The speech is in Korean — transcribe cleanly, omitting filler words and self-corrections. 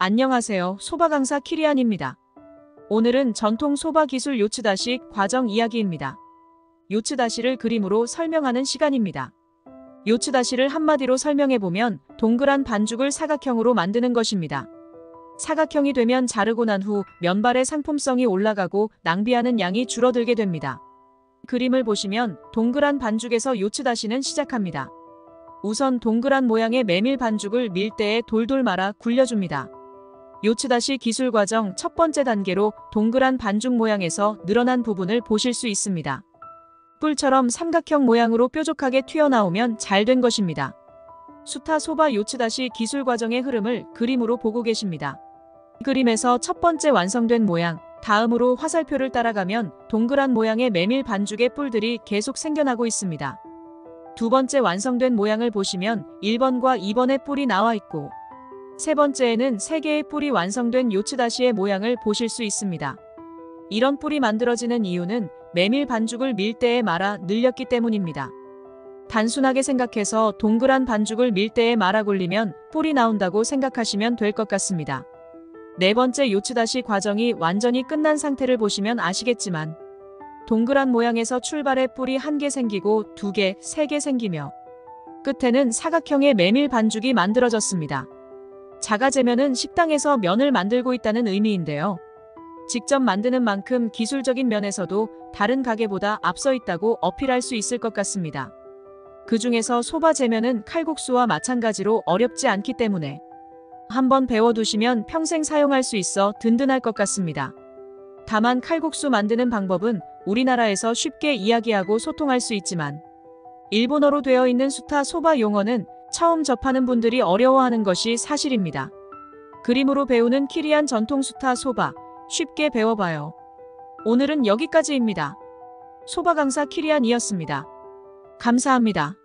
안녕하세요. 소바 강사 키리안입니다. 오늘은 전통 소바 기술 요츠다시 과정 이야기입니다. 요츠다시를 그림으로 설명하는 시간입니다. 요츠다시를 한마디로 설명해보면 동그란 반죽을 사각형으로 만드는 것입니다. 사각형이 되면 자르고 난 후 면발의 상품성이 올라가고 낭비하는 양이 줄어들게 됩니다. 그림을 보시면 동그란 반죽에서 요츠다시는 시작합니다. 우선 동그란 모양의 메밀 반죽을 밀대에 돌돌 말아 굴려줍니다. 요츠다시 기술 과정 첫 번째 단계로 동그란 반죽 모양에서 늘어난 부분을 보실 수 있습니다. 뿔처럼 삼각형 모양으로 뾰족하게 튀어나오면 잘 된 것입니다. 수타소바 요츠다시 기술 과정의 흐름을 그림으로 보고 계십니다. 그림에서 첫 번째 완성된 모양, 다음으로 화살표를 따라가면 동그란 모양의 메밀 반죽의 뿔들이 계속 생겨나고 있습니다. 두 번째 완성된 모양을 보시면 1번과 2번의 뿔이 나와 있고, 세 번째에는 3개의 뿔이 완성된 요츠다시의 모양을 보실 수 있습니다. 이런 뿔이 만들어지는 이유는 메밀 반죽을 밀대에 말아 늘렸기 때문입니다. 단순하게 생각해서 동그란 반죽을 밀대에 말아 굴리면 뿔이 나온다고 생각하시면 될 것 같습니다. 네 번째 요츠다시 과정이 완전히 끝난 상태를 보시면 아시겠지만 동그란 모양에서 출발해 뿔이 1개 생기고 2개, 3개 생기며 끝에는 사각형의 메밀 반죽이 만들어졌습니다. 자가재면은 식당에서 면을 만들고 있다는 의미인데요. 직접 만드는 만큼 기술적인 면에서도 다른 가게보다 앞서 있다고 어필할 수 있을 것 같습니다. 그 중에서 소바 재면은 칼국수와 마찬가지로 어렵지 않기 때문에 한번 배워두시면 평생 사용할 수 있어 든든할 것 같습니다. 다만 칼국수 만드는 방법은 우리나라에서 쉽게 이야기하고 소통할 수 있지만 일본어로 되어 있는 수타 소바 용어는 처음 접하는 분들이 어려워하는 것이 사실입니다. 그림으로 배우는 키리안 전통 수타 소바, 쉽게 배워봐요. 오늘은 여기까지입니다. 소바 강사 키리안이었습니다. 감사합니다.